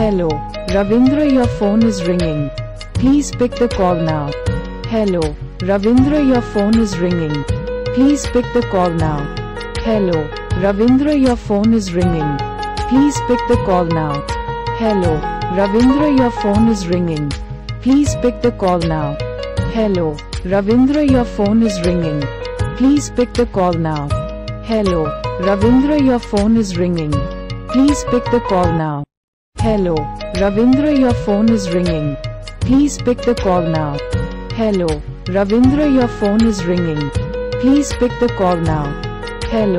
Hello, Ravindra, your phone is ringing. Please pick the call now. Hello, Ravindra, your phone is ringing. Please pick the call now. Hello, Ravindra, your phone is ringing. Please pick the call now. Hello, Ravindra, your phone is ringing. Please pick the call now. Hello, Ravindra, your phone is ringing. Please pick the call now. Hello, Ravindra, your phone is ringing. Please pick the call now. Hello, Ravindra, your phone is ringing. Please pick the call now. Hello, Ravindra, your phone is ringing. Please pick the call now. Hello.